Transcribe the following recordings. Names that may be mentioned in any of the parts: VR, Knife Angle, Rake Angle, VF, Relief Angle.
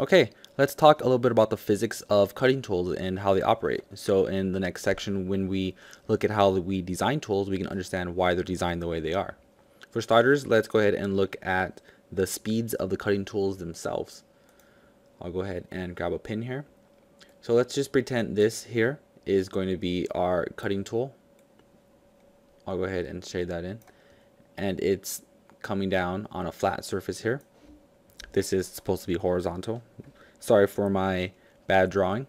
Okay, let's talk a little bit about the physics of cutting tools and how they operate. So in the next section, when we look at how we design tools, we can understand why they're designed the way they are. For starters, let's go ahead and look at the speeds of the cutting tools themselves. I'll go ahead and grab a pin here. So let's just pretend this here is going to be our cutting tool. I'll go ahead and shade that in. And it's coming down on a flat surface here. This is supposed to be horizontal. Sorry for my bad drawing.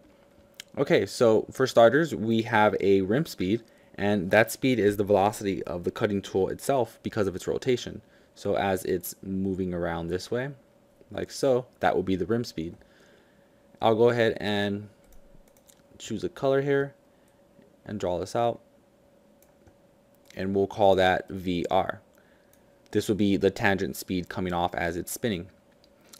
Okay, so for starters, we have a rim speed, and that speed is the velocity of the cutting tool itself because of its rotation. So as it's moving around this way, like so, that will be the rim speed. I'll go ahead and choose a color here and draw this out, and we'll call that VR. This will be the tangent speed coming off as it's spinning.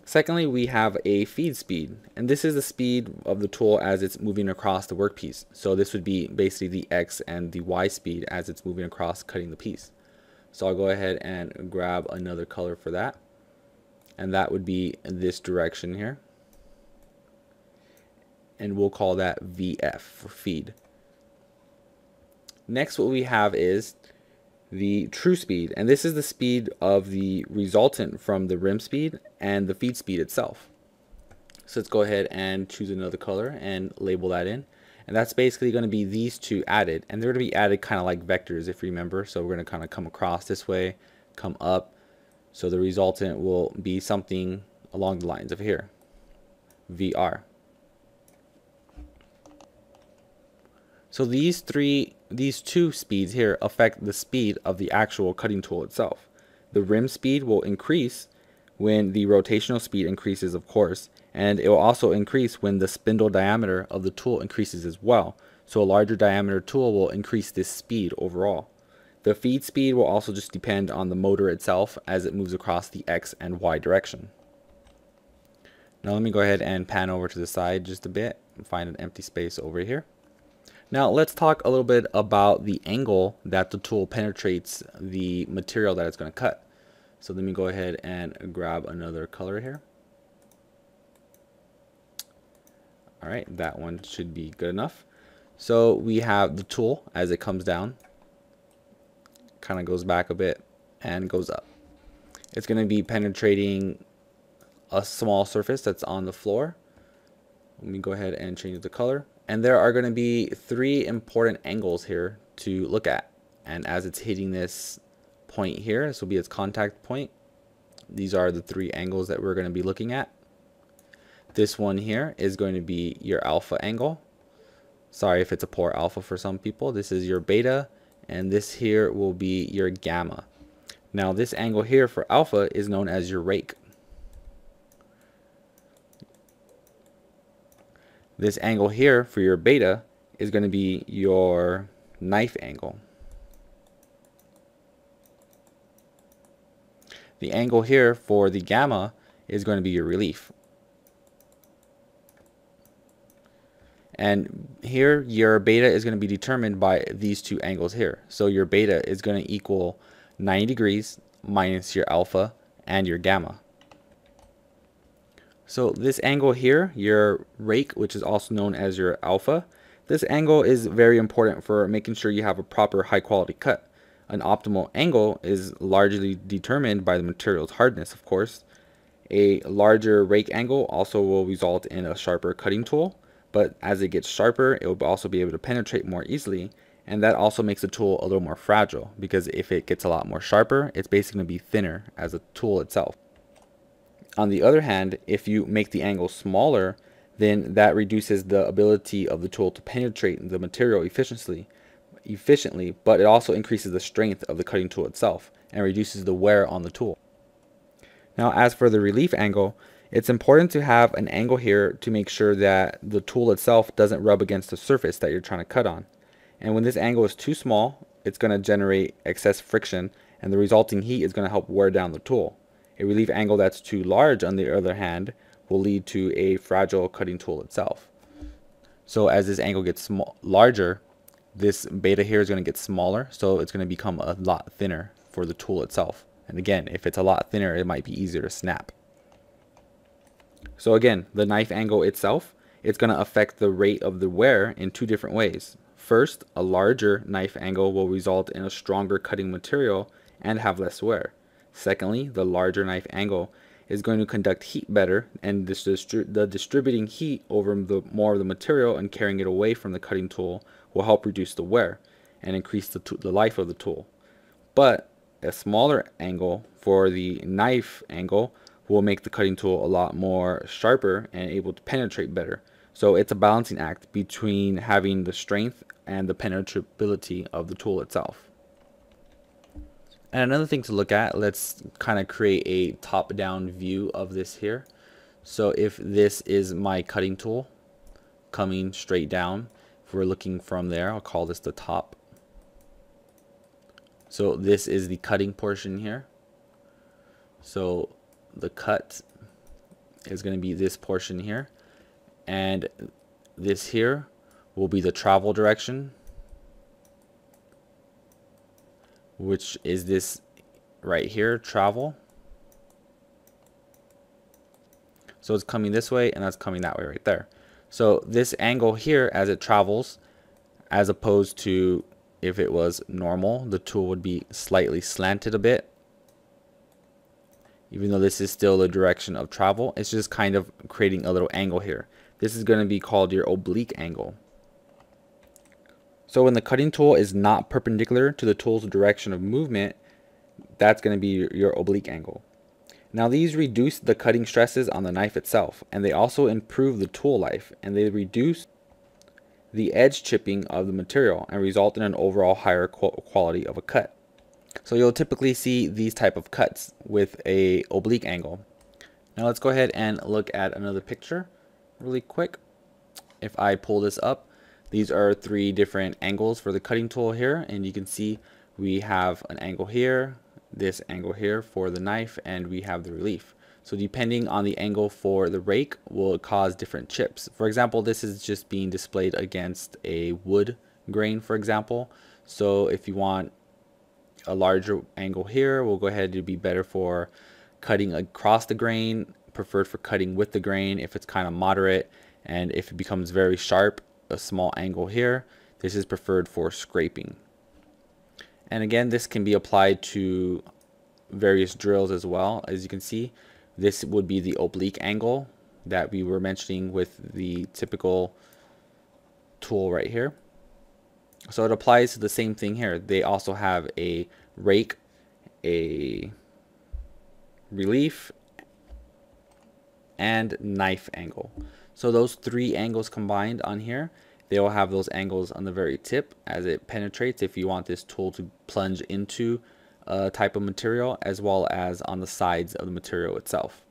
Secondly, we have a feed speed, and this is the speed of the tool as it's moving across the workpiece. So this would be basically the X and the Y speed as it's moving across cutting the piece. So I'll go ahead and grab another color for that, and that would be this direction here, and we'll call that VF for feed. Next, what we have is the true speed, and this is the speed of the resultant from the rim speed and the feed speed itself. So let's go ahead and choose another color and label that in, and that's basically going to be these two added, and they're going to be added kind of like vectors, if you remember. So we're going to kind of come across this way, come up, so the resultant will be something along the lines of here, VR. So these two speeds here affect the speed of the actual cutting tool itself. The rim speed will increase when the rotational speed increases, of course, and it will also increase when the spindle diameter of the tool increases as well. So a larger diameter tool will increase this speed overall. The feed speed will also just depend on the motor itself as it moves across the X and Y direction. Now let me go ahead and pan over to the side just a bit and find an empty space over here. Now let's talk a little bit about the angle that the tool penetrates the material that it's going to cut. So let me go ahead and grab another color here. All right, that one should be good enough. So we have the tool as it comes down, kind of goes back a bit and goes up. It's going to be penetrating a small surface that's on the floor. Let me go ahead and change the color. And there are going to be three important angles here to look at. And as it's hitting this point here, this will be its contact point. These are the three angles that we're going to be looking at. This one here is going to be your alpha angle. Sorry if it's a poor alpha for some people. This is your beta, and this here will be your gamma. Now this angle here for alpha is known as your rake. This angle here for your beta is going to be your knife angle. The angle here for the gamma is going to be your relief. And here your beta is going to be determined by these two angles here. So your beta is going to equal 90 degrees minus your alpha and your gamma. So this angle here, your rake, which is also known as your alpha, this angle is very important for making sure you have a proper high quality cut. An optimal angle is largely determined by the material's hardness, of course. A larger rake angle also will result in a sharper cutting tool, but as it gets sharper, it will also be able to penetrate more easily, and that also makes the tool a little more fragile, because if it gets a lot more sharper, it's basically going to be thinner as a tool itself. On the other hand, if you make the angle smaller, then that reduces the ability of the tool to penetrate the material efficiently, but it also increases the strength of the cutting tool itself and reduces the wear on the tool. Now, as for the relief angle, it's important to have an angle here to make sure that the tool itself doesn't rub against the surface that you're trying to cut on. And when this angle is too small, it's going to generate excess friction, and the resulting heat is going to help wear down the tool. A relief angle that's too large, on the other hand, will lead to a fragile cutting tool itself. So as this angle gets larger, this beta here is going to get smaller, so it's going to become a lot thinner for the tool itself. And again, if it's a lot thinner, it might be easier to snap. So again, the knife angle itself, it's going to affect the rate of the wear in two different ways. First, a larger knife angle will result in a stronger cutting material and have less wear. Secondly, the larger knife angle is going to conduct heat better, and distributing heat over more of the material and carrying it away from the cutting tool will help reduce the wear and increase the life of the tool. But a smaller angle for the knife angle will make the cutting tool a lot more sharper and able to penetrate better. So it's a balancing act between having the strength and the penetrability of the tool itself. And another thing to look at, let's kind of create a top-down view of this here. So if this is my cutting tool coming straight down, if we're looking from there, I'll call this the top. So this is the cutting portion here. So the cut is going to be this portion here, and this here will be the travel direction, which is this right here, travel. So it's coming this way and that's coming that way right there. So this angle here, as it travels, as opposed to if it was normal, the tool would be slightly slanted a bit. Even though this is still the direction of travel, it's just kind of creating a little angle here. This is going to be called your oblique angle. So when the cutting tool is not perpendicular to the tool's direction of movement, that's going to be your oblique angle. Now these reduce the cutting stresses on the knife itself, and they also improve the tool life, and they reduce the edge chipping of the material and result in an overall higher quality of a cut. So you'll typically see these type of cuts with a oblique angle. Now let's go ahead and look at another picture really quick. If I pull this up, these are three different angles for the cutting tool here, and you can see we have an angle here, this angle here for the knife, and we have the relief. So depending on the angle for the rake will cause different chips. For example, this is just being displayed against a wood grain, for example. So if you want a larger angle here, we'll go ahead and be better for cutting across the grain, preferred for cutting with the grain if it's kind of moderate, and if it becomes very sharp, a small angle here. This is preferred for scraping. And again, this can be applied to various drills as well. As you can see, this would be the oblique angle that we were mentioning with the typical tool right here. So it applies to the same thing here. They also have a rake, a relief, and knife angle. So those three angles combined on here, they will have those angles on the very tip as it penetrates if you want this tool to plunge into a type of material, as well as on the sides of the material itself.